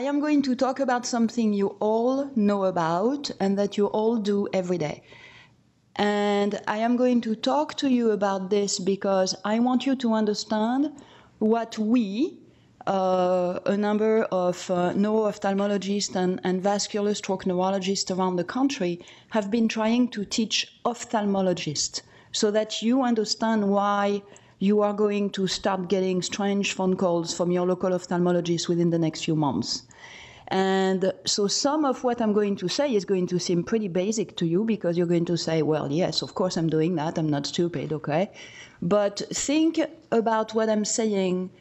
I am going to talk about something you all know about and that you all do every day. And I am going to talk to you about this because I want you to understand what we, a number of neuro-ophthalmologists and vascular stroke neurologists around the country, have been trying to teach ophthalmologists so that you understand why you are going to start getting strange phone calls from your local ophthalmologist within the next few months. And so some of what I'm going to say is going to seem pretty basic to you because you're going to say, well, yes, of course I'm doing that. I'm not stupid, okay? But think about what I'm saying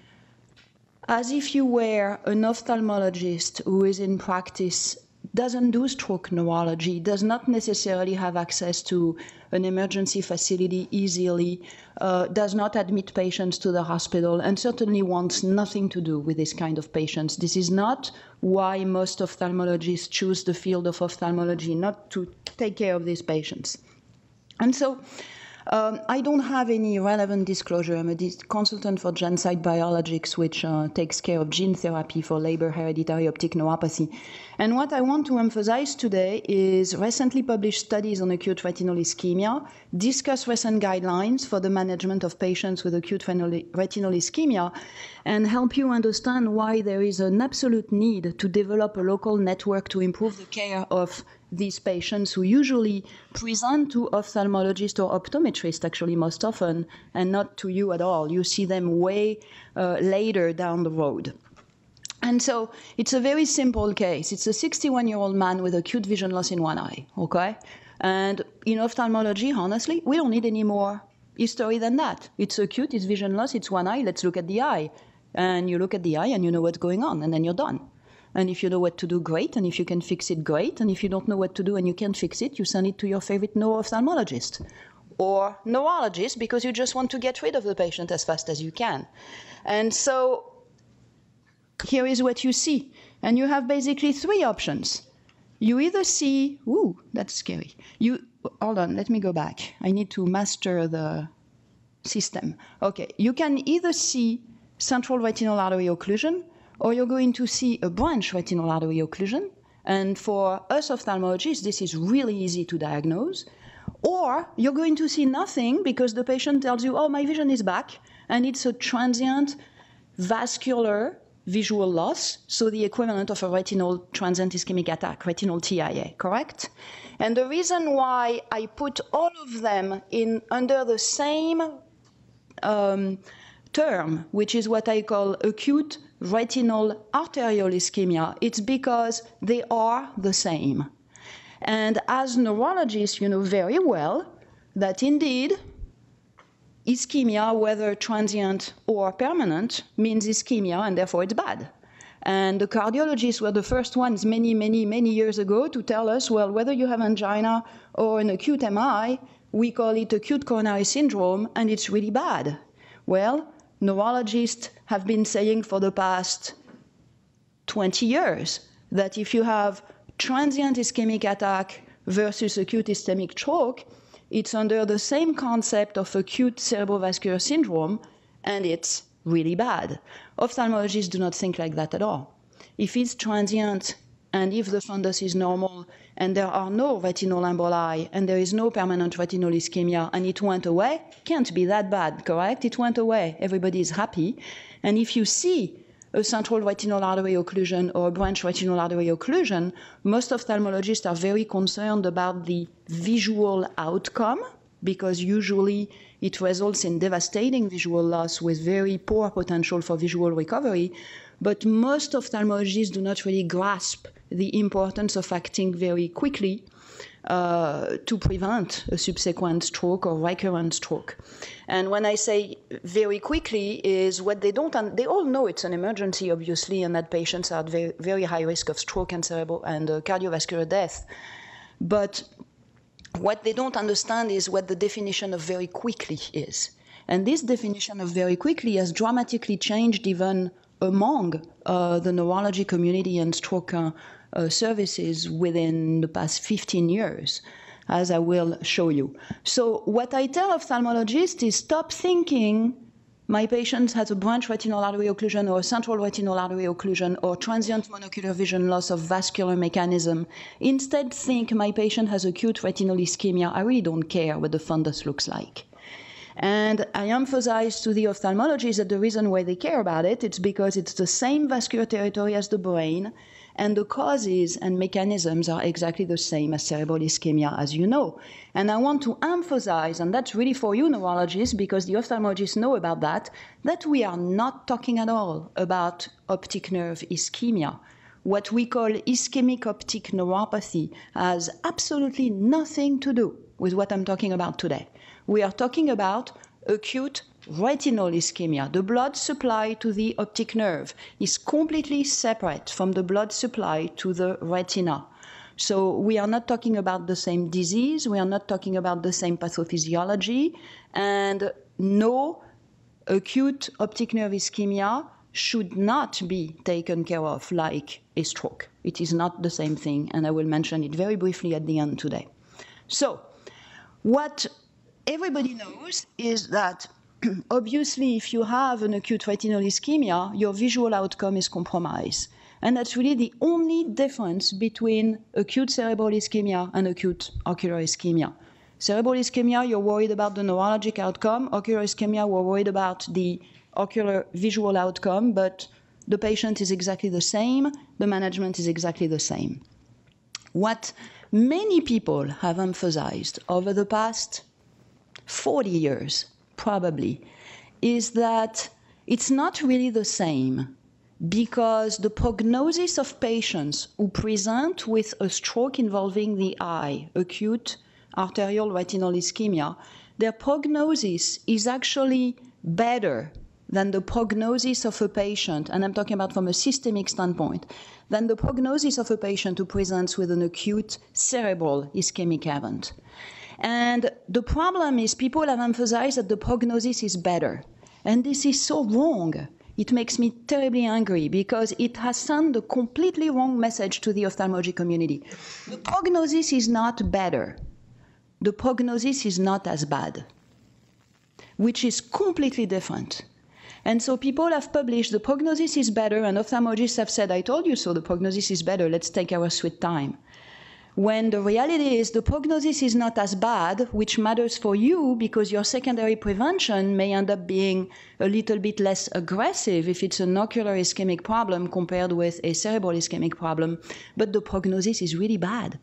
as if you were an ophthalmologist who is in practice, doesn't do stroke neurology, does not necessarily have access to an emergency facility easily, does not admit patients to the hospital, and certainly wants nothing to do with this kind of patients. This is not why most ophthalmologists choose the field of ophthalmology, not to take care of these patients. And so I don't have any relevant disclosure. I'm a consultant for GenSight Biologics, which takes care of gene therapy for Leber hereditary optic neuropathy. And what I want to emphasize today is recently published studies on acute retinal ischemia, discuss recent guidelines for the management of patients with acute retinal ischemia, and help you understand why there is an absolute need to develop a local network to improve the care of these patients who usually present to ophthalmologists or optometrists, actually most often, and not to you at all. You see them way later down the road. And so it's a very simple case. It's a 61-year-old man with acute vision loss in one eye, okay? And in ophthalmology, honestly, we don't need any more history than that. It's acute, it's vision loss, it's one eye, let's look at the eye. And you look at the eye and you know what's going on, and then you're done. And if you know what to do, great. And if you can fix it, great. And if you don't know what to do and you can't fix it, you send it to your favorite neuro-ophthalmologist or neurologist because you just want to get rid of the patient as fast as you can. And so here is what you see. And you have basically three options. You either see, ooh, that's scary. You, hold on, let me go back. I need to master the system. Okay, you can either see central retinal artery occlusion, or you're going to see a branch retinal artery occlusion. And for us ophthalmologists, this is really easy to diagnose. Or you're going to see nothing because the patient tells you, oh, my vision is back, and it's a transient vascular visual loss, so the equivalent of a retinal transient ischemic attack, retinal TIA, correct? And the reason why I put all of them in under the same term, which is what I call acute retinal arterial ischemia, it's because they are the same. And as neurologists, you know very well that indeed ischemia, whether transient or permanent, means ischemia, and therefore it's bad. And the cardiologists were the first ones many, many, many years ago to tell us, well, whether you have angina or an acute MI, we call it acute coronary syndrome, and it's really bad. Well, neurologists have been saying for the past 20 years that if you have transient ischemic attack versus acute ischemic stroke, it's under the same concept of acute cerebrovascular syndrome, and it's really bad. Ophthalmologists do not think like that at all. If it's transient, and if the fundus is normal, and there are no retinal emboli, and there is no permanent retinal ischemia, and it went away, can't be that bad, correct? It went away, everybody is happy. And if you see a central retinal artery occlusion or a branch retinal artery occlusion, most ophthalmologists are very concerned about the visual outcome, because usually it results in devastating visual loss with very poor potential for visual recovery. But most ophthalmologists do not really grasp the importance of acting very quickly to prevent a subsequent stroke or recurrent stroke. And when I say very quickly is what they don't, they all know it's an emergency, obviously, and that patients are at very, very high risk of stroke and cerebral and cardiovascular death. But what they don't understand is what the definition of very quickly is. And this definition of very quickly has dramatically changed even among the neurology community and stroke services within the past 15 years, as I will show you. So what I tell ophthalmologists is stop thinking My patient has a branch retinal artery occlusion or a central retinal artery occlusion or transient monocular vision loss of vascular mechanism. Instead, think my patient has acute retinal ischemia. I really don't care what the fundus looks like. And I emphasize to the ophthalmologist that the reason why they care about it, it's because it's the same vascular territory as the brain, and the causes and mechanisms are exactly the same as cerebral ischemia, as you know. And I want to emphasize, and that's really for you neurologists, because the ophthalmologists know about that we are not talking at all about optic nerve ischemia. What we call ischemic optic neuropathy has absolutely nothing to do with what I'm talking about today. We are talking about acute retinal ischemia. The blood supply to the optic nerve is completely separate from the blood supply to the retina. So we are not talking about the same disease, we are not talking about the same pathophysiology, and no, acute optic nerve ischemia should not be taken care of like a stroke. It is not the same thing, and I will mention it very briefly at the end today. So what everybody knows is that obviously, if you have an acute retinal ischemia, your visual outcome is compromised. And that's really the only difference between acute cerebral ischemia and acute ocular ischemia. Cerebral ischemia, you're worried about the neurologic outcome. Ocular ischemia, we're worried about the ocular visual outcome, but the patient is exactly the same. The management is exactly the same. What many people have emphasized over the past 40 years probably, is that it's not really the same because the prognosis of patients who present with a stroke involving the eye, acute arterial retinal ischemia, their prognosis is actually better than the prognosis of a patient, and I'm talking about from a systemic standpoint, than the prognosis of a patient who presents with an acute cerebral ischemic event. And the problem is people have emphasized that the prognosis is better. And this is so wrong. It makes me terribly angry because it has sent a completely wrong message to the ophthalmology community. The prognosis is not better. The prognosis is not as bad, which is completely different. And so people have published the prognosis is better, and ophthalmologists have said, I told you so, the prognosis is better, let's take our sweet time. When the reality is the prognosis is not as bad, which matters for you because your secondary prevention may end up being a little bit less aggressive if it's an ocular ischemic problem compared with a cerebral ischemic problem, but the prognosis is really bad.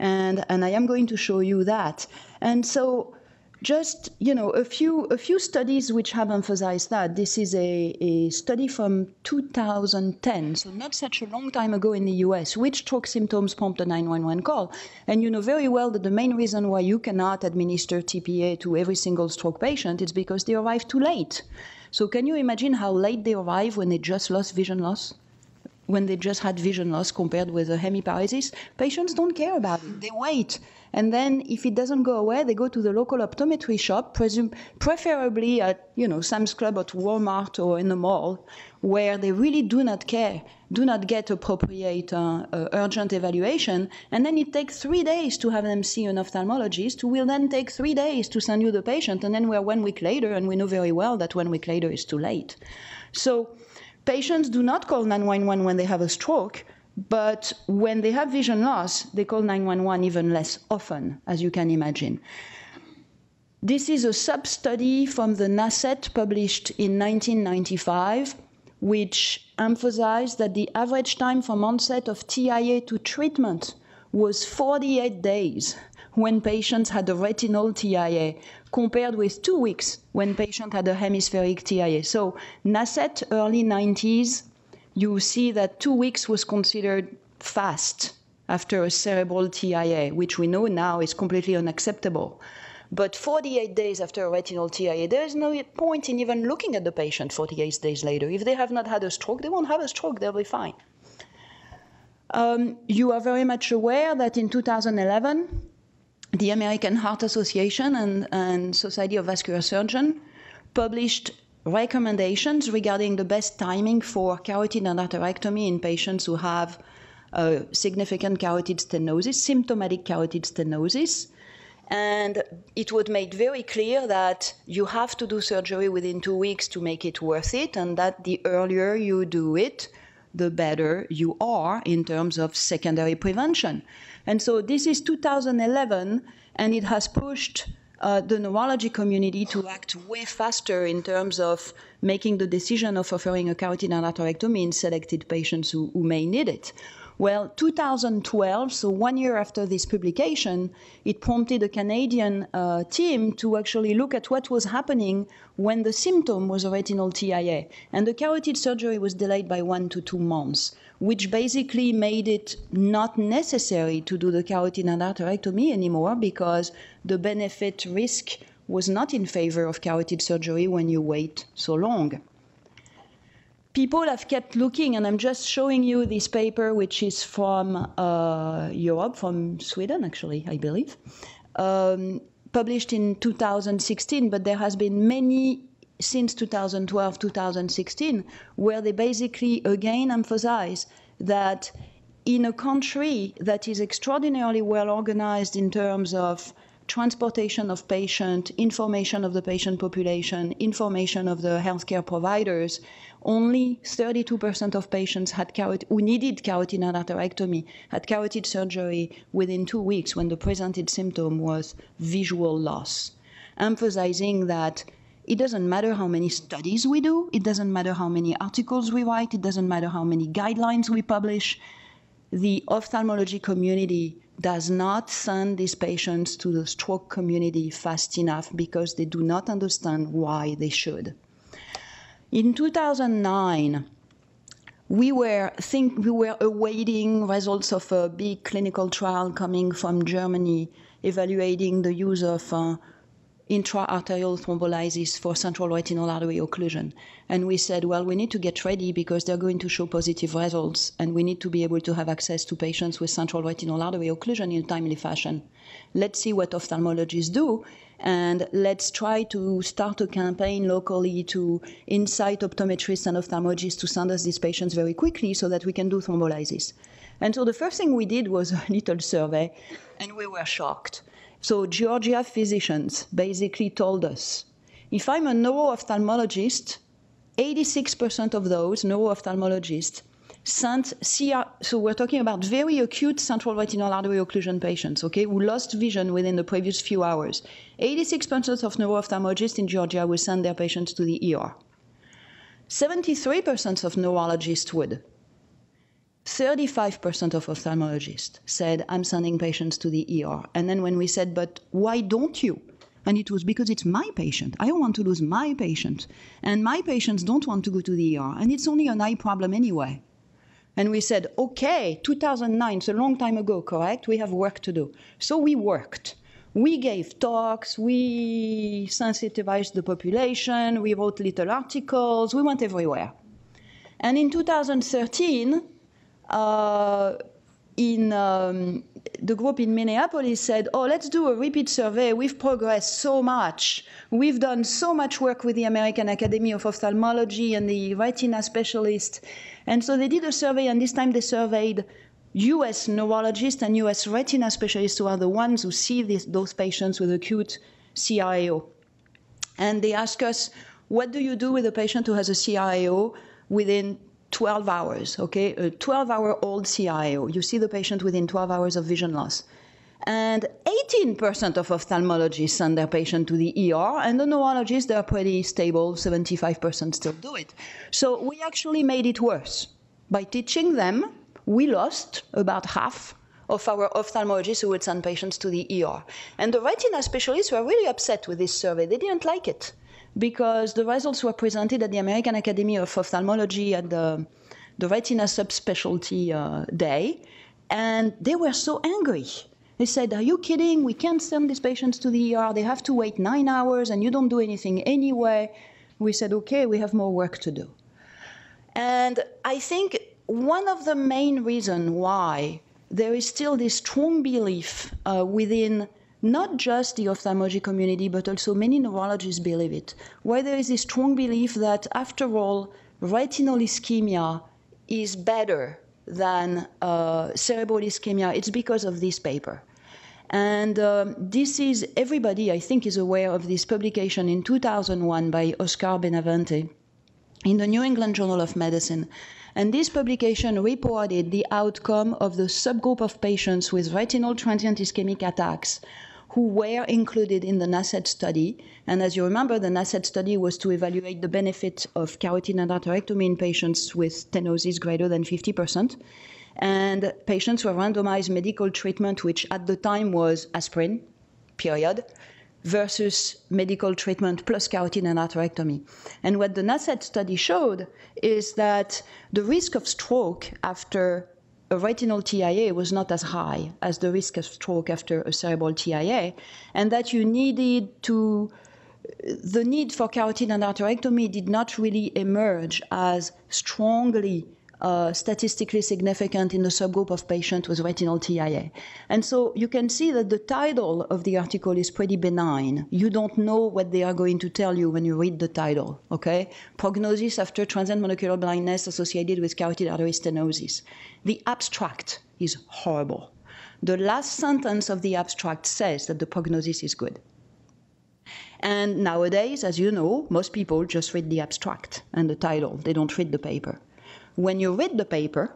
And I am going to show you that. And so just, you know, a few studies which have emphasized that. This is a study from 2010, so not such a long time ago in the US, which stroke symptoms prompt a 911 call. And you know very well that the main reason why you cannot administer TPA to every single stroke patient is because they arrive too late. So can you imagine how late they arrive when they just lost vision loss? When they just had vision loss compared with a hemiparesis, patients don't care about it. They wait. And then if it doesn't go away, they go to the local optometry shop, preferably at, you know, Sam's Club or Walmart or in the mall, where they really do not care, do not get appropriate urgent evaluation. And then it takes 3 days to have them see an ophthalmologist, who will then take 3 days to send you the patient. And then we're 1 week later, and we know very well that 1 week later is too late. So patients do not call 911 when they have a stroke, but when they have vision loss, they call 911 even less often, as you can imagine. This is a sub-study from the NASCET published in 1995, which emphasized that the average time from onset of TIA to treatment was 48 days when patients had a retinal TIA, compared with 2 weeks when patients had a hemispheric TIA. So NASCET, early 90s, you see that 2 weeks was considered fast after a cerebral TIA, which we know now is completely unacceptable. But 48 days after a retinal TIA, there is no point in even looking at the patient 48 days later. If they have not had a stroke, they won't have a stroke, they'll be fine. You are very much aware that in 2011, the American Heart Association and Society of Vascular Surgeon published recommendations regarding the best timing for carotid endarterectomy in patients who have significant carotid stenosis, symptomatic carotid stenosis. And it was made very clear that you have to do surgery within 2 weeks to make it worth it, and that the earlier you do it, the better you are in terms of secondary prevention. And so this is 2011, and it has pushed the neurology community to act way faster in terms of making the decision of offering a carotid endarterectomy in selected patients who may need it. Well, 2012, so 1 year after this publication, it prompted a Canadian team to actually look at what was happening when the symptom was a retinal TIA. And the carotid surgery was delayed by 1 to 2 months, which basically made it not necessary to do the carotid endarterectomy anymore because the benefit risk was not in favor of carotid surgery when you wait so long. People have kept looking, and I'm just showing you this paper, which is from Europe, from Sweden, actually, I believe, published in 2016, but there has been many since 2012, 2016, where they basically again emphasize that in a country that is extraordinarily well organized in terms of transportation of patient, information of the patient population, information of the healthcare providers, only 32% of patients had who needed carotid endarterectomy had carotid surgery within 2 weeks when the presented symptom was visual loss, emphasizing that it doesn't matter how many studies we do, it doesn't matter how many articles we write, it doesn't matter how many guidelines we publish. The ophthalmology community does not send these patients to the stroke community fast enough because they do not understand why they should. In 2009, we were awaiting results of a big clinical trial coming from Germany evaluating the use of intra-arterial thrombolysis for central retinal artery occlusion. And we said, well, we need to get ready because they're going to show positive results, and we need to be able to have access to patients with central retinal artery occlusion in a timely fashion. Let's see what ophthalmologists do, and let's try to start a campaign locally to incite optometrists and ophthalmologists to send us these patients very quickly so that we can do thrombolysis. And so the first thing we did was a little survey, and we were shocked. So Georgia physicians basically told us, if I'm a neuro-ophthalmologist, 86% of those neuro-ophthalmologists sent CR, so we're talking about very acute central retinal artery occlusion patients, okay, who lost vision within the previous few hours. 86% of neuro-ophthalmologists in Georgia will send their patients to the ER. 73% of neurologists would. 35% of ophthalmologists said, I'm sending patients to the ER. And then when we said, but why don't you? And it was because it's my patient. I don't want to lose my patient. And my patients don't want to go to the ER. And it's only an eye problem anyway. And we said, okay, 2009, it's a long time ago, correct? We have work to do. So we worked. We gave talks. We sensitized the population. We wrote little articles. We went everywhere. And in 2013, the group in Minneapolis said, oh, let's do a repeat survey. We've progressed so much. We've done so much work with the American Academy of Ophthalmology and the retina specialists. And so they did a survey, and this time they surveyed U.S. neurologists and U.S. retina specialists who are the ones who see those patients with acute CRAO. And they asked us, what do you do with a patient who has a CRAO within 12 hours, okay, a 12-hour-old CRAO. You see the patient within 12 hours of vision loss. And 18% of ophthalmologists send their patient to the ER, and the neurologists, they're pretty stable, 75% still do it. So we actually made it worse. By teaching them, we lost about half of our ophthalmologists who would send patients to the ER. And the retina specialists were really upset with this survey. They didn't like it, because the results were presented at the American Academy of Ophthalmology at the retina subspecialty day, and they were so angry. They said, are you kidding? We can't send these patients to the ER. They have to wait 9 hours, and you don't do anything anyway. We said, okay, we have more work to do. And I think one of the main reasons why there is still this strong belief within not just the ophthalmology community, but also many neurologists believe it, why there is a strong belief that, after all, retinal ischemia is better than cerebral ischemia. It's because of this paper. And this is, everybody I think is aware of this publication in 2001 by Oscar Benavente in the New England Journal of Medicine. And this publication reported the outcome of the subgroup of patients with retinal transient ischemic attacks who were included in the NASCET study. And as you remember, the NASCET study was to evaluate the benefit of carotid endarterectomy in patients with stenosis greater than 50%. And patients were randomized medical treatment, which at the time was aspirin, period, versus medical treatment plus carotid endarterectomy. And what the NASCET study showed is that the risk of stroke after a retinal TIA was not as high as the risk of stroke after a cerebral TIA, and that you needed to, the need for carotid endarterectomy did not really emerge as strongly statistically significant in the subgroup of patients with retinal TIA. And so you can see that the title of the article is pretty benign. You don't know what they are going to tell you when you read the title, okay? Prognosis after transient monocular blindness associated with carotid artery stenosis. The abstract is horrible. The last sentence of the abstract says that the prognosis is good. And nowadays, as you know, most people just read the abstract and the title. They don't read the paper. When you read the paper,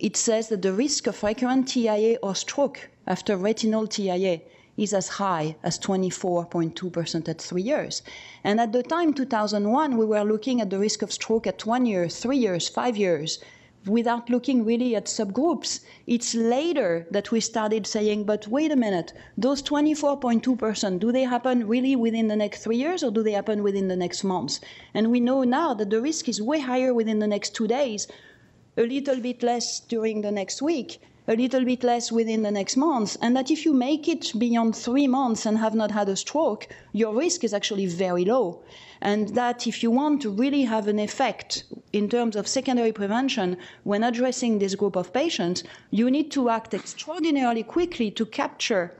it says that the risk of recurrent TIA or stroke after retinal TIA is as high as 24.2% at 3 years. And at the time, 2001, we were looking at the risk of stroke at 1 year, 3 years, 5 years, without looking really at subgroups. It's later that we started saying, but wait a minute, those 24.2%, do they happen really within the next 3 years or do they happen within the next months? And we know now that the risk is way higher within the next 2 days, a little bit less during the next week, a little bit less within the next month, and that if you make it beyond 3 months and have not had a stroke, your risk is actually very low. And that if you want to really have an effect in terms of secondary prevention when addressing this group of patients, you need to act extraordinarily quickly to capture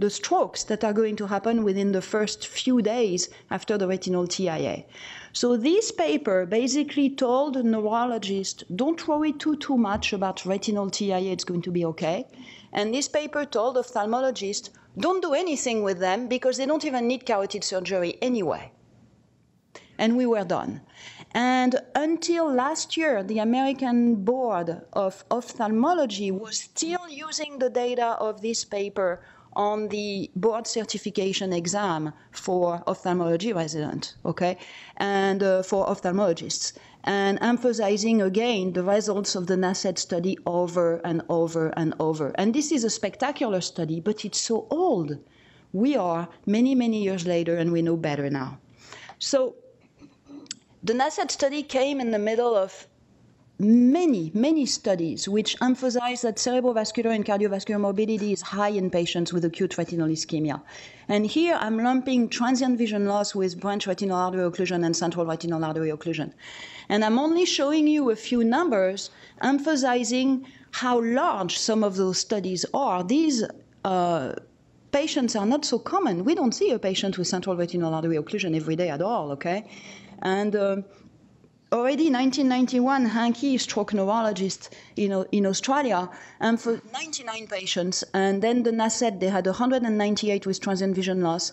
the strokes that are going to happen within the first few days after the retinal TIA. So this paper basically told neurologists, don't worry too much about retinal TIA, it's going to be okay. And this paper told ophthalmologists, don't do anything with them because they don't even need carotid surgery anyway. And we were done. And until last year, the American Board of Ophthalmology was still using the data of this paper on the board certification exam for ophthalmology residents, okay, and for ophthalmologists, and emphasizing again the results of the NASCET study over and over and over. And this is a spectacular study, but it's so old. We are many, many years later, and we know better now. So the NASCET study came in the middle of many, many studies which emphasize that cerebrovascular and cardiovascular morbidity is high in patients with acute retinal ischemia. And here I'm lumping transient vision loss with branch retinal artery occlusion and central retinal artery occlusion. And I'm only showing you a few numbers emphasizing how large some of those studies are. These patients are not so common. We don't see a patient with central retinal artery occlusion every day at all, okay? And already in 1991, Hankey, stroke neurologist in Australia, and for 99 patients, and then the NASCET, they had 198 with transient vision loss,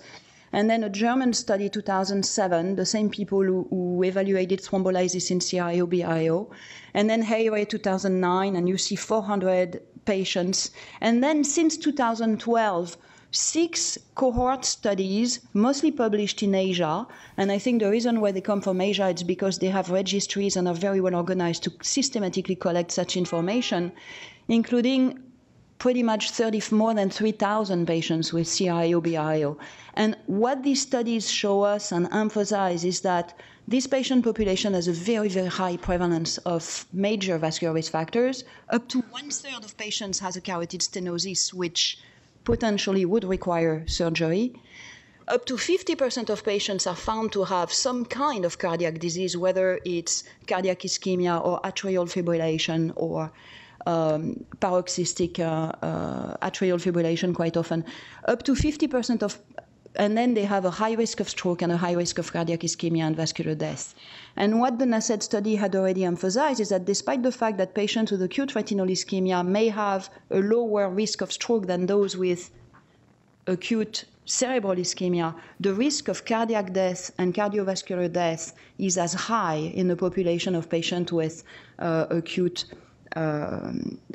and then a German study, 2007, the same people who evaluated thrombolysis in CRIO-BRIO, and then Hayray, 2009, and you see 400 patients. And then since 2012, 6 cohort studies, mostly published in Asia, and I think the reason why they come from Asia is because they have registries and are very well organized to systematically collect such information, including pretty much more than 3,000 patients with CRIO-BRIO. And what these studies show us and emphasize is that this patient population has a very, very high prevalence of major vascular risk factors. Up to 1/3 of patients has a carotid stenosis, which potentially would require surgery. Up to 50% of patients are found to have some kind of cardiac disease, whether it's cardiac ischemia or atrial fibrillation or paroxystic atrial fibrillation quite often. Up to 50% of and then they have a high risk of stroke and a high risk of cardiac ischemia and vascular death. And what the NASCET study had already emphasized is that despite the fact that patients with acute retinal ischemia may have a lower risk of stroke than those with acute cerebral ischemia, the risk of cardiac death and cardiovascular death is as high in the population of patients with acute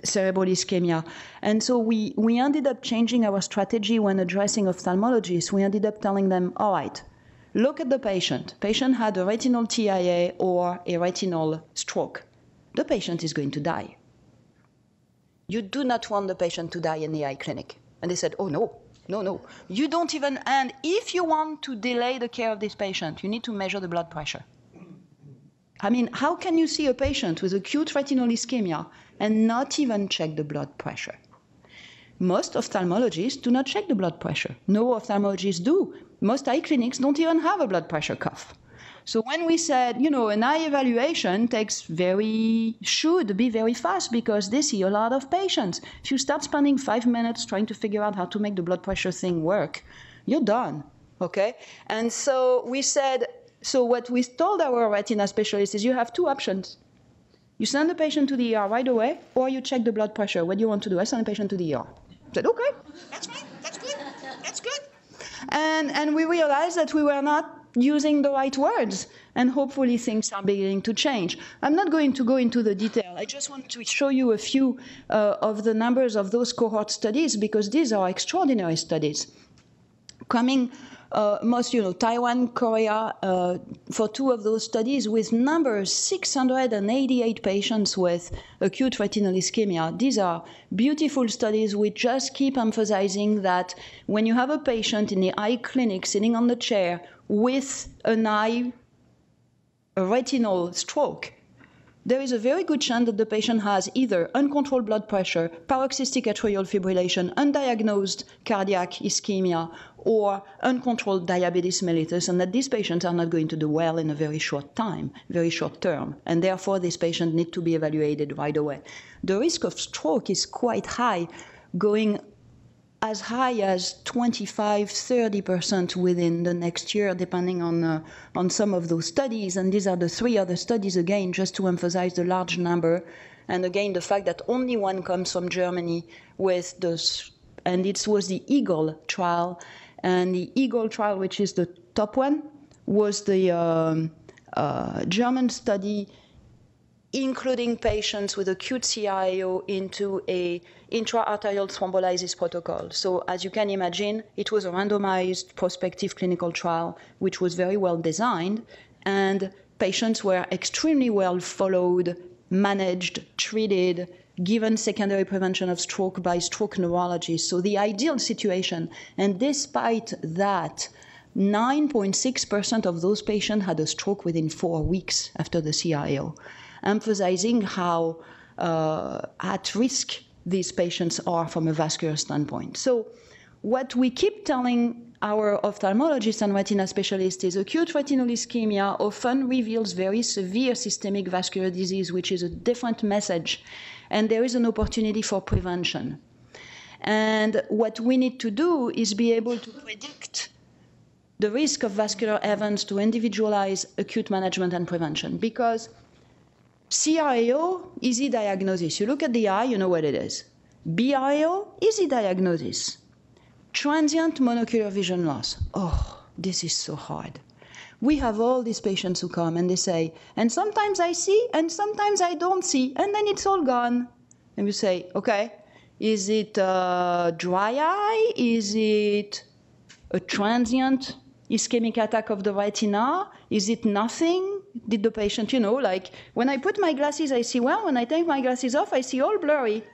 cerebral ischemia. And so we ended up changing our strategy when addressing ophthalmologists. We ended up telling them, all right, look at the patient. Patient had a retinal TIA or a retinal stroke. The patient is going to die. You do not want the patient to die in the eye clinic. And they said, oh, no. No, no, you don't even, and if you want to delay the care of this patient, you need to measure the blood pressure. I mean, how can you see a patient with acute retinal ischemia and not even check the blood pressure? Most ophthalmologists do not check the blood pressure. No ophthalmologists do. Most eye clinics don't even have a blood pressure cuff. So when we said, you know, an eye evaluation should be very fast because they see a lot of patients. If you start spending 5 minutes trying to figure out how to make the blood pressure thing work, you're done, okay? And so we said, so what we told our retina specialists is you have two options. You send the patient to the ER right away, or you check the blood pressure. What do you want to do? I send the patient to the ER. I said, okay, that's fine, that's good, that's good. And we realized that we were not using the right words, and hopefully things are beginning to change. I'm not going to go into the detail. I just want to show you a few of the numbers of those cohort studies, because these are extraordinary studies. Coming most, you know, Taiwan, Korea, for two of those studies with numbers 688 patients with acute retinal ischemia. These are beautiful studies. We just keep emphasizing that when you have a patient in the eye clinic sitting on the chair with a retinal stroke, there is a very good chance that the patient has either uncontrolled blood pressure, paroxystic atrial fibrillation, undiagnosed cardiac ischemia, or uncontrolled diabetes mellitus, and that these patients are not going to do well in a very short time, very short term, and therefore these patients need to be evaluated right away. The risk of stroke is quite high, going as high as 25–30% within the next year, depending on some of those studies. And these are the three other studies, again, just to emphasize the large number. And again, the fact that only one comes from Germany with this, and it was the EAGLE trial. And the EAGLE trial, which is the top one, was the German study including patients with acute CIO into a intra-arterial thrombolysis protocol. So as you can imagine, it was a randomized prospective clinical trial, which was very well designed, and patients were extremely well followed, managed, treated, given secondary prevention of stroke by stroke neurologists. So the ideal situation, and despite that, 9.6% of those patients had a stroke within 4 weeks after the CIO, emphasizing how at risk these patients are from a vascular standpoint. So what we keep telling our ophthalmologists and retina specialists is acute retinal ischemia often reveals very severe systemic vascular disease, which is a different message, and there is an opportunity for prevention. And what we need to do is be able to predict the risk of vascular events to individualize acute management and prevention, because CIO, easy diagnosis. You look at the eye, you know what it is. BIO, easy diagnosis. Transient monocular vision loss. Oh, this is so hard. We have all these patients who come and they say, and sometimes I see, and sometimes I don't see, and then it's all gone. And you say, okay, is it dry eye? Is it a transient ischemic attack of the retina? Is it nothing? Did the patient, you know, like, when I put my glasses, I see well. When I take my glasses off, I see all blurry.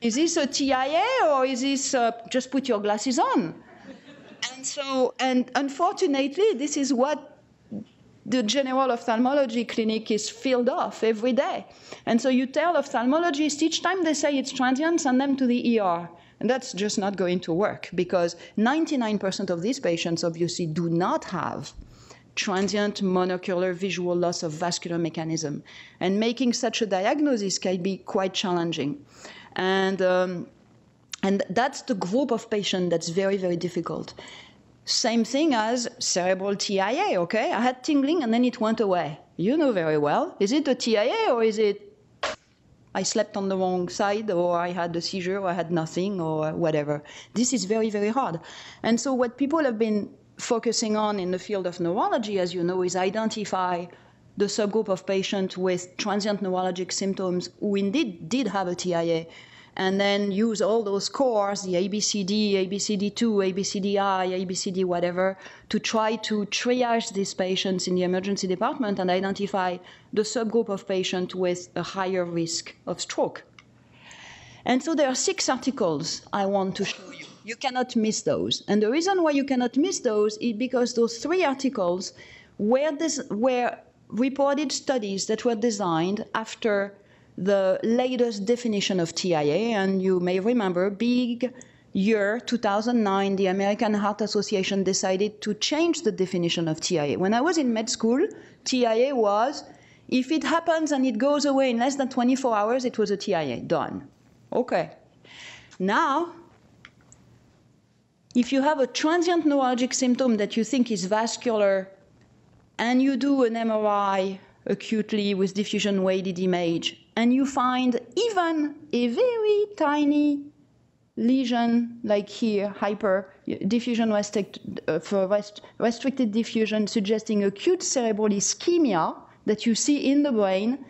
Is this a TIA or is this just put your glasses on? And so, and unfortunately, this is what the general ophthalmology clinic is filled off every day. And so you tell ophthalmologists each time they say it's transient, send them to the ER. And that's just not going to work, because 99% of these patients obviously do not have transient monocular visual loss of vascular mechanism. And making such a diagnosis can be quite challenging. And that's the group of patients that's very, very difficult. Same thing as cerebral TIA, okay? I had tingling and then it went away. You know very well. Is it a TIA or is it I slept on the wrong side, or I had a seizure, or I had nothing, or whatever? This is very, very hard. And so what people have been focusing on in the field of neurology, as you know, is identify the subgroup of patients with transient neurologic symptoms who indeed did have a TIA, and then use all those scores, the ABCD, ABCD2, ABCDI, ABCD whatever, to try to triage these patients in the emergency department and identify the subgroup of patients with a higher risk of stroke. And so there are 6 articles I want to show you. You cannot miss those. And the reason why you cannot miss those is because those 3 articles were reported studies that were designed after the latest definition of TIA, and you may remember, big year 2009, the American Heart Association decided to change the definition of TIA. When I was in med school, TIA was, if it happens and it goes away in less than 24 hours, it was a TIA, done. Okay. Now, if you have a transient neurologic symptom that you think is vascular, and you do an MRI acutely with diffusion-weighted image, and you find even a very tiny lesion, like here, restricted diffusion, suggesting acute cerebral ischemia that you see in the brain,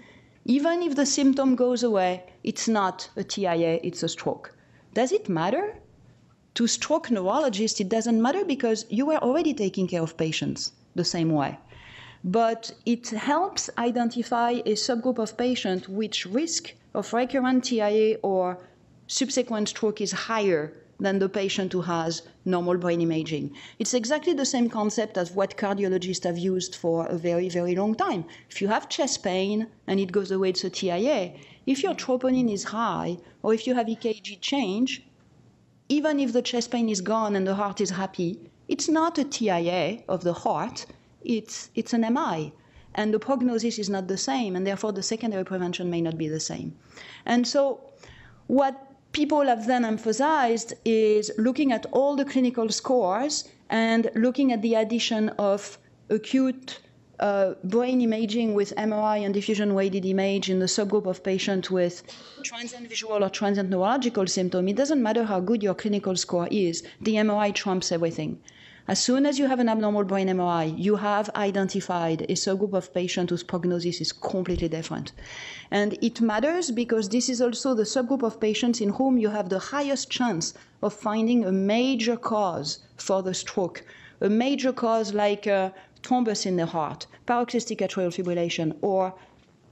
even if the symptom goes away, it's not a TIA, it's a stroke. Does it matter? To stroke neurologists, it doesn't matter because you were already taking care of patients the same way. But it helps identify a subgroup of patients which risk of recurrent TIA or subsequent stroke is higher than the patient who has normal brain imaging. It's exactly the same concept as what cardiologists have used for a very, very long time. If you have chest pain and it goes away, it's a TIA. If your troponin is high or if you have EKG change, even if the chest pain is gone and the heart is happy, it's not a TIA of the heart. It's an MI, and the prognosis is not the same, and therefore the secondary prevention may not be the same. And so what people have then emphasized is looking at all the clinical scores and looking at the addition of acute brain imaging with MRI and diffusion-weighted image in the subgroup of patients with transient visual or transient neurological symptom. It doesn't matter how good your clinical score is. The MRI trumps everything. As soon as you have an abnormal brain MRI, you have identified a subgroup of patients whose prognosis is completely different. And it matters because this is also the subgroup of patients in whom you have the highest chance of finding a major cause for the stroke, a major cause like a thrombus in the heart, paroxystic atrial fibrillation, or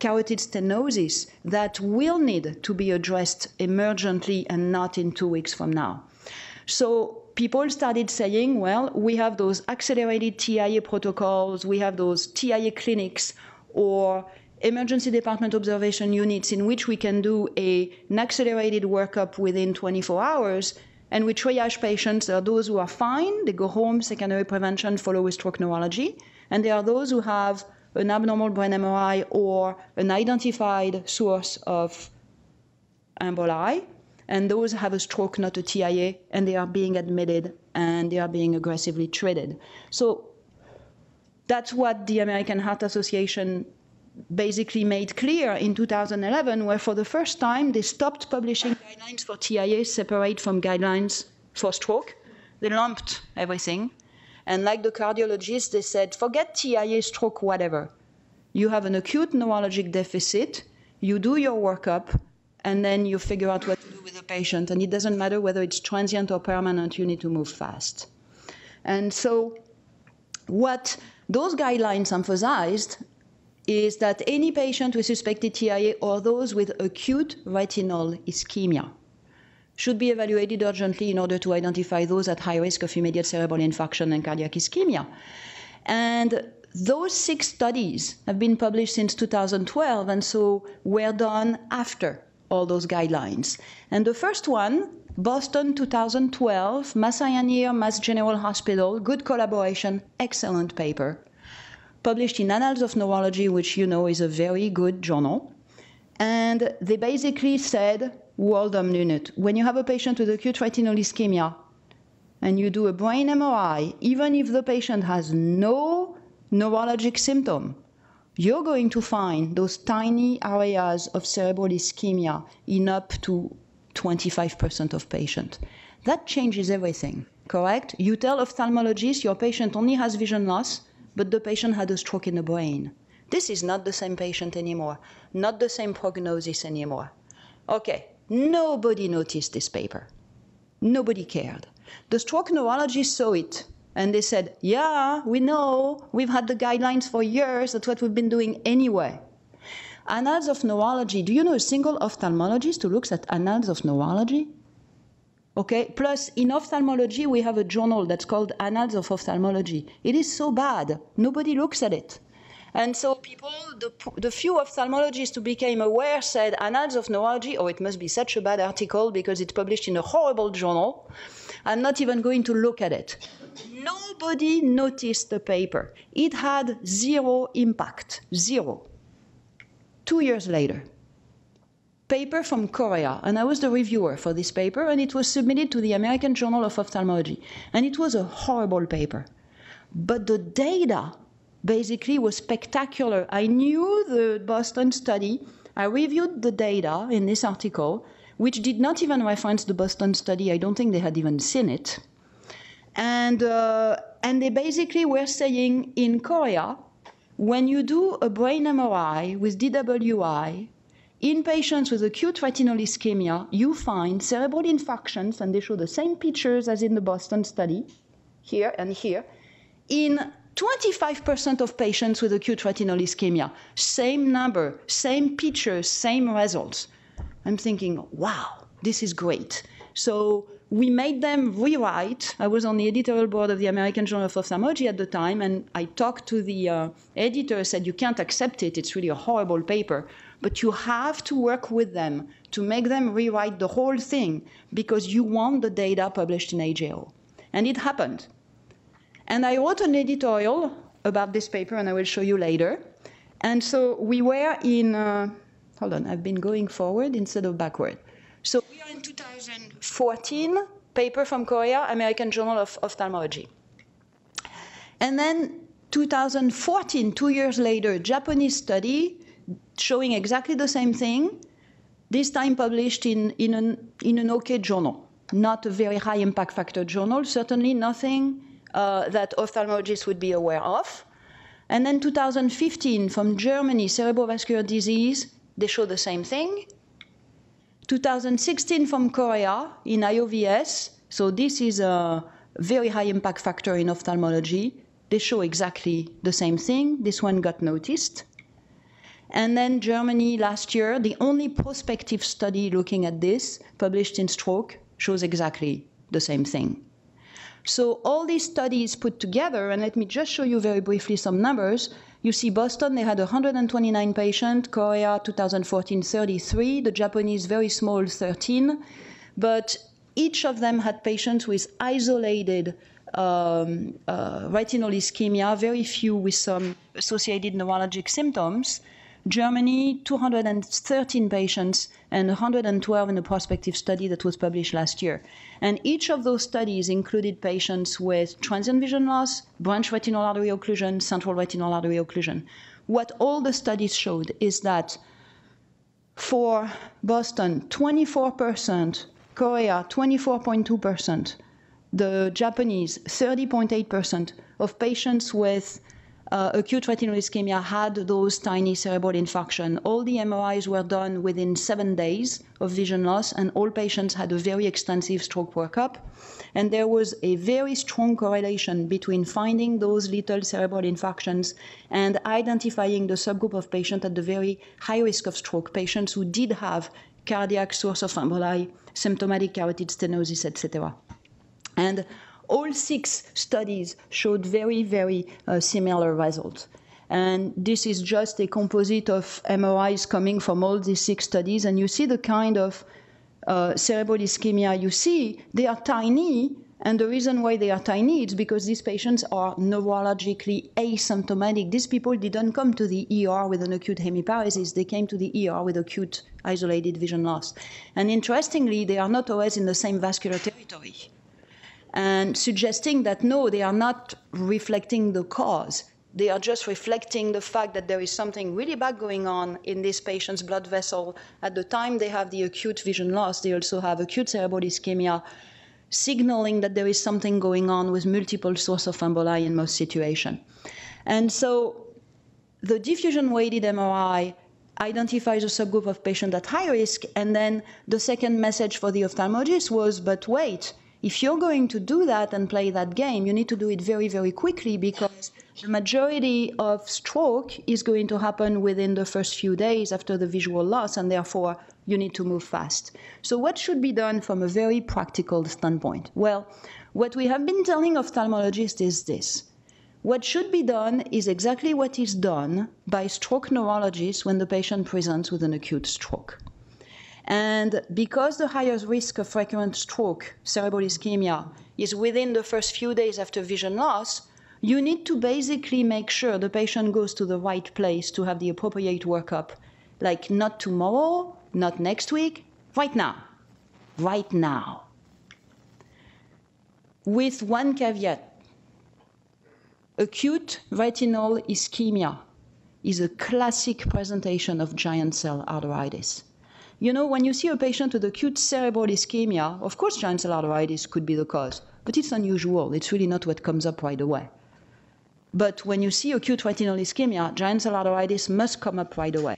carotid stenosis that will need to be addressed emergently and not in 2 weeks from now. So people started saying, well, we have those accelerated TIA protocols, we have those TIA clinics or emergency department observation units in which we can do an accelerated workup within 24 hours, and we triage patients. There are those who are fine, they go home, secondary prevention, follow with stroke neurology, and there are those who have an abnormal brain MRI or an identified source of emboli, and those have a stroke, not a TIA, and they are being admitted and they are being aggressively treated. So that's what the American Heart Association basically made clear in 2011, where for the first time they stopped publishing guidelines for TIA separate from guidelines for stroke. They lumped everything. And like the cardiologists, they said, forget TIA, stroke, whatever. You have an acute neurologic deficit, you do your workup, and then you figure out what to do with the patient. And it doesn't matter whether it's transient or permanent, you need to move fast. And so what those guidelines emphasized is that any patient with suspected TIA or those with acute retinal ischemia should be evaluated urgently in order to identify those at high risk of immediate cerebral infarction and cardiac ischemia. And those 6 studies have been published since 2012, and so were done after all those guidelines. And the first one, Boston 2012, Mass Eye and Ear, Mass General Hospital, good collaboration, excellent paper, published in Annals of Neurology, which you know is a very good journal. And they basically said, Waldom unit, when you have a patient with acute retinal ischemia and you do a brain MRI, even if the patient has no neurologic symptom, you're going to find those tiny areas of cerebral ischemia in up to 25% of patients. That changes everything, correct? You tell ophthalmologists your patient only has vision loss, but the patient had a stroke in the brain. This is not the same patient anymore, not the same prognosis anymore. Okay, nobody noticed this paper. Nobody cared. The stroke neurologists saw it, and they said, yeah, we know, we've had the guidelines for years, that's what we've been doing anyway. Annals of Neurology, do you know a single ophthalmologist who looks at Annals of Neurology? Okay, plus in ophthalmology, we have a journal that's called Annals of Ophthalmology. It is so bad, nobody looks at it. And so people, the few ophthalmologists who became aware said, Annals of Neurology, oh, it must be such a bad article because it's published in a horrible journal. I'm not even going to look at it. Nobody noticed the paper. It had zero impact, zero. 2 years later, paper from Korea, and I was the reviewer for this paper, and it was submitted to the American Journal of Ophthalmology. And it was a horrible paper. But the data basically was spectacular. I knew the Boston study. I reviewed the data in this article, which did not even reference the Boston study. I don't think they had even seen it. And they basically were saying in Korea, when you do a brain MRI with DWI, in patients with acute retinal ischemia, you find cerebral infarctions, and they show the same pictures as in the Boston study, here and here, in 25% of patients with acute retinal ischemia, same number, same pictures, same results. I'm thinking, wow, this is great. So we made them rewrite. I was on the editorial board of the American Journal of Ophthalmology at the time, and I talked to the editor, said, you can't accept it, it's really a horrible paper, but you have to work with them to make them rewrite the whole thing because you want the data published in AJO. And it happened. And I wrote an editorial about this paper, and I will show you later. And so we were in, hold on, I've been going forward instead of backward. So we are in 2014, paper from Korea, American Journal of Ophthalmology. And then 2014, 2 years later, Japanese study showing exactly the same thing, this time published in an okay journal, not a very high impact factor journal, certainly nothing that ophthalmologists would be aware of. And then 2015 from Germany, cerebrovascular disease, they show the same thing. 2016 from Korea in IOVS, so this is a very high impact factor in ophthalmology. They show exactly the same thing. This one got noticed. And then Germany last year, the only prospective study looking at this, published in Stroke, shows exactly the same thing. So all these studies put together, and let me just show you very briefly some numbers. You see Boston, they had 129 patients, Korea 2014, 33, the Japanese very small 13, but each of them had patients with isolated retinal ischemia, very few with some associated neurologic symptoms. Germany, 213 patients and 112 in a prospective study that was published last year. And each of those studies included patients with transient vision loss, branch retinal artery occlusion, central retinal artery occlusion. What all the studies showed is that for Boston, 24%, Korea, 24.2%, the Japanese, 30.8% of patients with acute retinal ischemia had those tiny cerebral infarction. All the MRIs were done within 7 days of vision loss, and all patients had a very extensive stroke workup. And there was a very strong correlation between finding those little cerebral infarctions and identifying the subgroup of patients at the very high risk of stroke, patients who did have cardiac source of emboli, symptomatic carotid stenosis, etc. And all 6 studies showed very, very similar results. And this is just a composite of MRIs coming from all these 6 studies. And you see the kind of cerebral ischemia you see. They are tiny. And the reason why they are tiny is because these patients are neurologically asymptomatic. These people didn't come to the ER with an acute hemiparesis. They came to the ER with acute isolated vision loss. And interestingly, they are not always in the same vascular territory. and suggesting that no, they are not reflecting the cause. They are just reflecting the fact that there is something really bad going on in this patient's blood vessel. At the time they have the acute vision loss, they also have acute cerebral ischemia, signaling that there is something going on with multiple sources of emboli in most situations. And so the diffusion-weighted MRI identifies a subgroup of patients at high risk, and then the second message for the ophthalmologist was, but wait, if you're going to do that and play that game, you need to do it very, very quickly, because the majority of stroke is going to happen within the first few days after the visual loss, and therefore you need to move fast. So what should be done from a very practical standpoint? Well, what we have been telling ophthalmologists is this. What should be done is exactly what is done by stroke neurologists when the patient presents with an acute stroke. And because the highest risk of recurrent stroke, cerebral ischemia, is within the first few days after vision loss, you need to basically make sure the patient goes to the right place to have the appropriate workup, like not tomorrow, not next week, right now. Right now. With one caveat. Acute retinal ischemia is a classic presentation of giant cell arteritis. You know, when you see a patient with acute cerebral ischemia, of course giant cell arteritis could be the cause, but it's unusual. It's really not what comes up right away. But when you see acute retinal ischemia, giant cell arteritis must come up right away.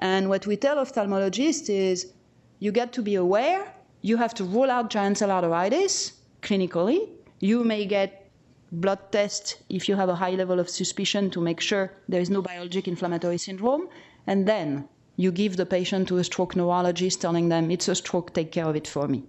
And what we tell ophthalmologists is, you get to be aware, you have to rule out giant cell arteritis clinically. You may get blood tests if you have a high level of suspicion to make sure there is no biologic inflammatory syndrome. And then you give the patient to a stroke neurologist, telling them, it's a stroke, take care of it for me.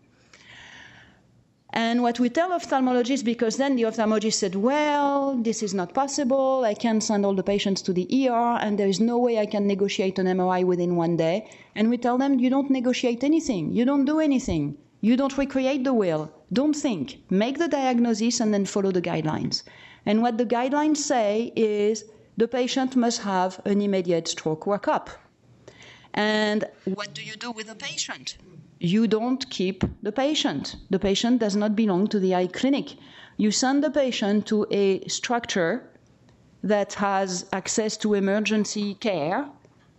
And what we tell ophthalmologists, because then the ophthalmologist said, well, this is not possible, I can't send all the patients to the ER, and there is no way I can negotiate an MRI within one day. And we tell them, you don't negotiate anything, you don't do anything, you don't recreate the will, don't think, make the diagnosis and then follow the guidelines. And what the guidelines say is the patient must have an immediate stroke workup. And what do you do with the patient? You don't keep the patient. The patient does not belong to the eye clinic. You send the patient to a structure that has access to emergency care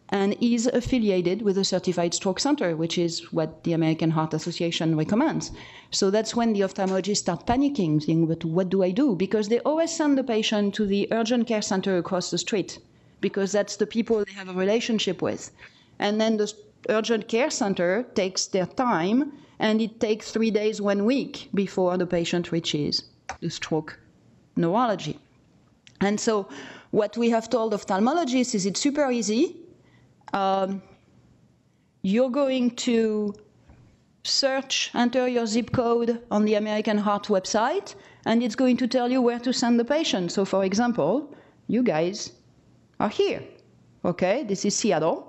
and is affiliated with a certified stroke center, which is what the American Heart Association recommends. So that's when the ophthalmologists start panicking, saying, but what do I do? Because they always send the patient to the urgent care center across the street, because that's the people they have a relationship with. And then the urgent care center takes their time, and it takes 3 days, 1 week before the patient reaches the stroke neurology. And so what we have told ophthalmologists is it's super easy. You're going to search, enter your zip code on the American Heart website, and it's going to tell you where to send the patient. So for example, you guys are here. Okay, this is Seattle.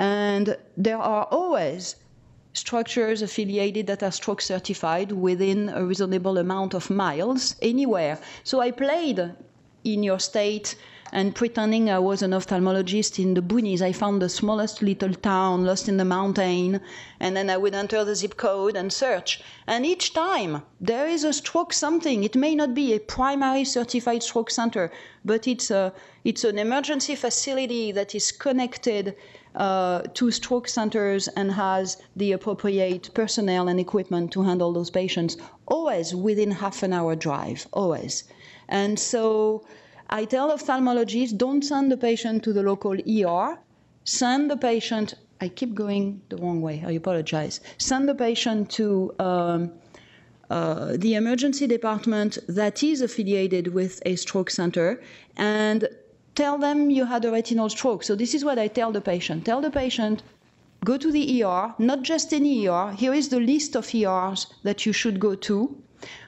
And there are always structures affiliated that are stroke certified within a reasonable amount of miles anywhere. So I played in your state and pretending I was an ophthalmologist in the boonies. I found the smallest little town lost in the mountain, and then I would enter the zip code and search. And each time there is a stroke something. It may not be a primary certified stroke center, but it's an emergency facility that is connected to stroke centers and has the appropriate personnel and equipment to handle those patients, always within half an hour drive, always. And so I tell ophthalmologists, don't send the patient to the local ER, send the patient, I keep going the wrong way, I apologize, send the patient to the emergency department that is affiliated with a stroke center, and tell them you had a retinal stroke. So this is what I tell the patient. Tell the patient, go to the ER, not just any ER. Here is the list of ERs that you should go to.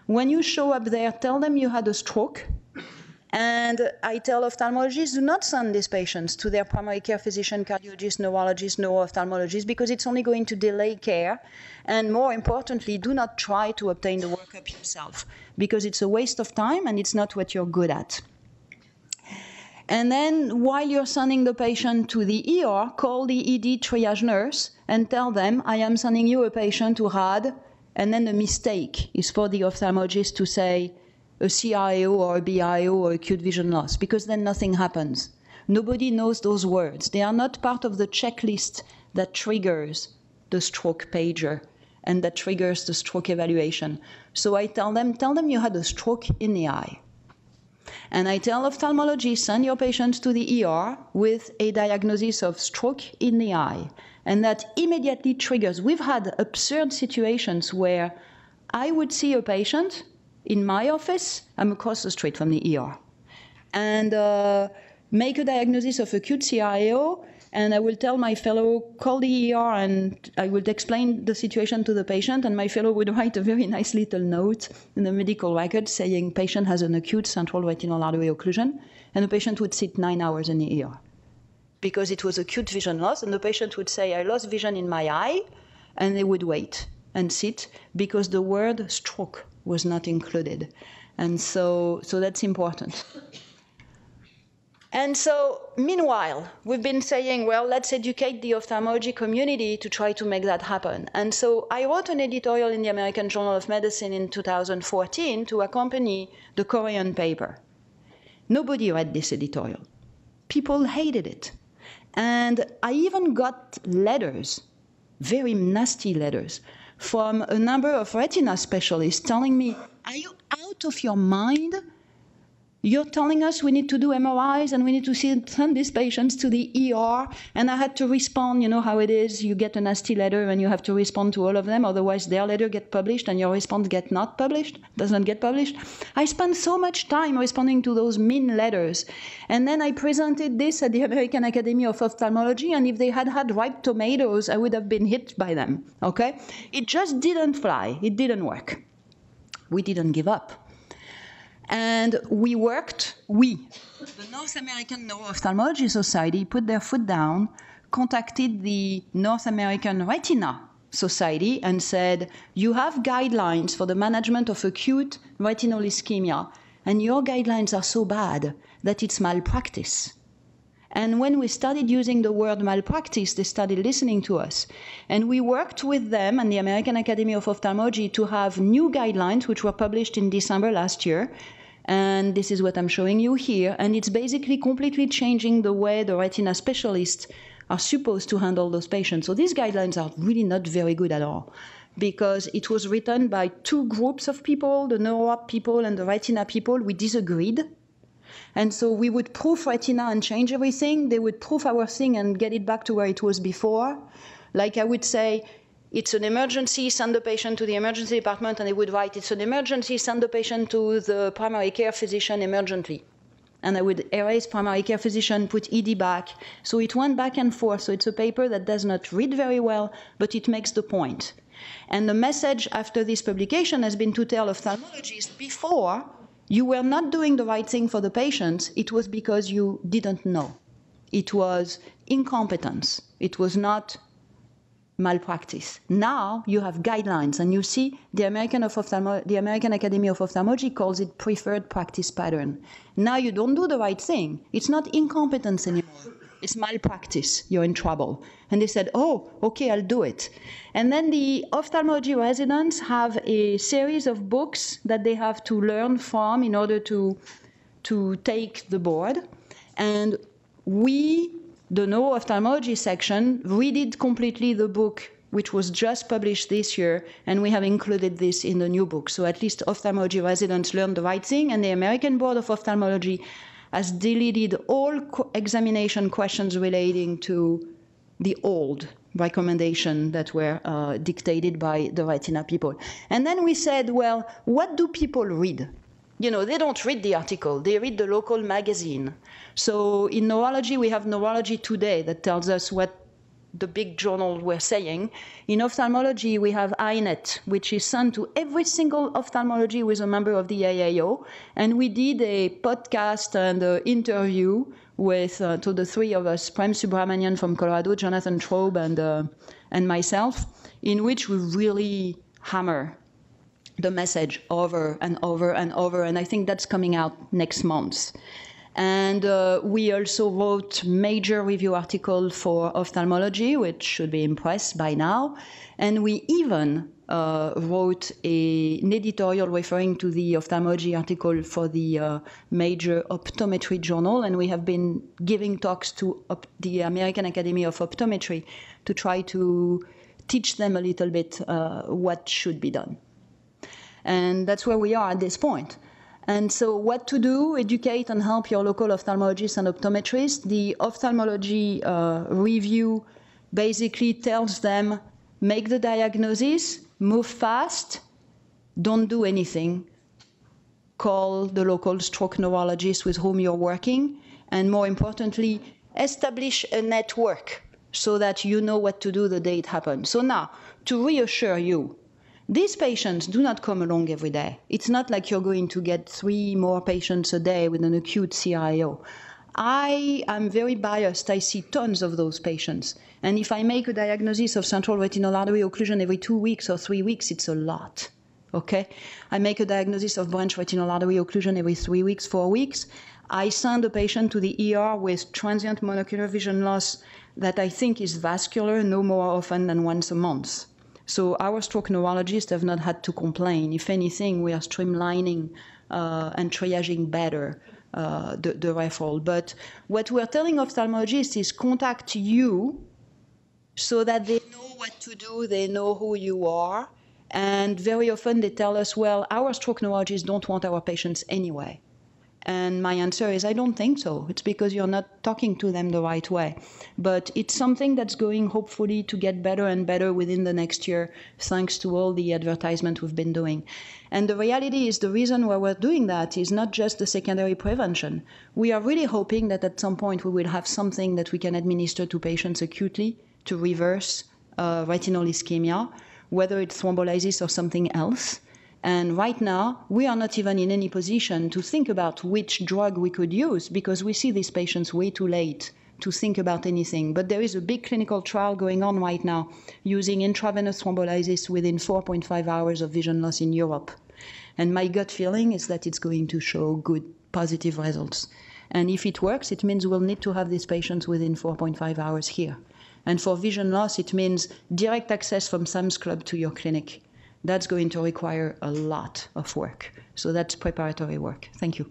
When you show up there, tell them you had a stroke. And I tell ophthalmologists, do not send these patients to their primary care physician, cardiologist, neurologist, neuro-ophthalmologist, because it's only going to delay care. And more importantly, do not try to obtain the workup yourself, because it's a waste of time and it's not what you're good at. And then while you're sending the patient to the ER, call the ED triage nurse and tell them, I am sending you a patient who had And then the mistake is for the ophthalmologist to say a CIO or a BIO or acute vision loss, because then nothing happens. Nobody knows those words. They are not part of the checklist that triggers the stroke pager and that triggers the stroke evaluation. So I tell them you had a stroke in the eye. And I tell ophthalmologists, send your patients to the ER with a diagnosis of stroke in the eye. And that immediately triggers. We've had absurd situations where I would see a patient in my office, I'm across the street from the ER, and make a diagnosis of acute CIO, and I will tell my fellow, call the ER, and I would explain the situation to the patient, and my fellow would write a very nice little note in the medical record saying patient has an acute central retinal artery occlusion, and the patient would sit 9 hours in the ER because it was acute vision loss, and the patient would say, I lost vision in my eye, and they would wait and sit because the word stroke was not included. And so that's important. And so, meanwhile, we've been saying, well, let's educate the ophthalmology community to try to make that happen. And so I wrote an editorial in the American Journal of Medicine in 2014 to accompany the Korean paper. Nobody read this editorial. People hated it. And I even got letters, very nasty letters, from a number of retina specialists telling me, are you out of your mind? You're telling us we need to do MRIs and we need to send these patients to the ER. And I had to respond, you know how it is, you get a nasty letter and you have to respond to all of them, otherwise their letter gets published and your response does not get published. I spent so much time responding to those mean letters. And then I presented this at the American Academy of Ophthalmology, and if they had had ripe tomatoes, I would have been hit by them, okay? It just didn't fly, it didn't work. We didn't give up. And we worked, the North American Neuro-ophthalmology Society put their foot down, contacted the North American Retina Society and said, you have guidelines for the management of acute retinal ischemia, and your guidelines are so bad that it's malpractice. And when we started using the word malpractice, they started listening to us. And we worked with them and the American Academy of Ophthalmology to have new guidelines, which were published in December last year. And this is what I'm showing you here. And it's basically completely changing the way the retina specialists are supposed to handle those patients. So these guidelines are really not very good at all, because it was written by two groups of people, the neuro-op people and the retina people. We disagreed. And so we would proof retina and change everything. They would proof our thing and get it back to where it was before. Like I would say, it's an emergency, send the patient to the emergency department, and they would write, it's an emergency, send the patient to the primary care physician emergently. And I would erase primary care physician, put ED back. So it went back and forth. So it's a paper that does not read very well, but it makes the point. And the message after this publication has been to tell ophthalmologists, before, you were not doing the right thing for the patients. It was because you didn't know. It was incompetence. It was not malpractice. Now you have guidelines, and you see the American Academy of Ophthalmology calls it preferred practice pattern. Now you don't do the right thing. It's not incompetence anymore. It's malpractice. You're in trouble. And they said, oh, okay, I'll do it. And then the ophthalmology residents have a series of books that they have to learn from in order to take the board. And we, the neuro-ophthalmology section, redid completely the book, which was just published this year, and we have included this in the new book. So at least ophthalmology residents learned the right thing, and the American Board of Ophthalmology has deleted all examination questions relating to the old recommendation that were dictated by the retina people. And then we said, well, what do people read? You know, they don't read the article, they read the local magazine. So in neurology, we have Neurology Today that tells us what the big journals were saying. In ophthalmology, we have iNet, which is sent to every single ophthalmology who is a member of the AAO. And we did a podcast and an interview with to the three of us, Prem Subramanian from Colorado, Jonathan Trobe, and myself, in which we really hammer the message over and over and over. And I think that's coming out next month. And we also wrote major review article for ophthalmology, which should be impressed by now. And we even wrote an editorial referring to the ophthalmology article for the major optometry journal. And we have been giving talks to the American Academy of Optometry to try to teach them a little bit what should be done. And that's where we are at this point. And so what to do, educate and help your local ophthalmologists and optometrists. The ophthalmology review basically tells them, make the diagnosis, move fast, don't do anything. Call the local stroke neurologist with whom you're working, and more importantly, establish a network so that you know what to do the day it happens. So now, to reassure you, these patients do not come along every day. It's not like you're going to get 3 more patients a day with an acute CRIO. I am very biased. I see tons of those patients. And if I make a diagnosis of central retinal artery occlusion every 2 weeks or 3 weeks, it's a lot. Okay? I make a diagnosis of branch retinal artery occlusion every 3 weeks, 4 weeks. I send a patient to the ER with transient monocular vision loss that I think is vascular no more often than once a month. So our stroke neurologists have not had to complain. If anything, we are streamlining and triaging better the referral. But what we're telling ophthalmologists is contact you so that they know what to do, they know who you are. And very often they tell us, well, our stroke neurologists don't want our patients anyway. And my answer is, I don't think so. It's because you're not talking to them the right way. But it's something that's going, hopefully, to get better and better within the next year, thanks to all the advertisement we've been doing. And the reality is the reason why we're doing that is not just the secondary prevention. We are really hoping that at some point we will have something that we can administer to patients acutely to reverse retinal ischemia, whether it's thrombolysis or something else. And right now, we are not even in any position to think about which drug we could use because we see these patients way too late to think about anything. But there is a big clinical trial going on right now using intravenous thrombolysis within 4.5 hours of vision loss in Europe. And my gut feeling is that it's going to show good, positive results. And if it works, it means we'll need to have these patients within 4.5 hours here. And for vision loss, it means direct access from Sam's Club to your clinic. That's going to require a lot of work. So that's preparatory work. Thank you.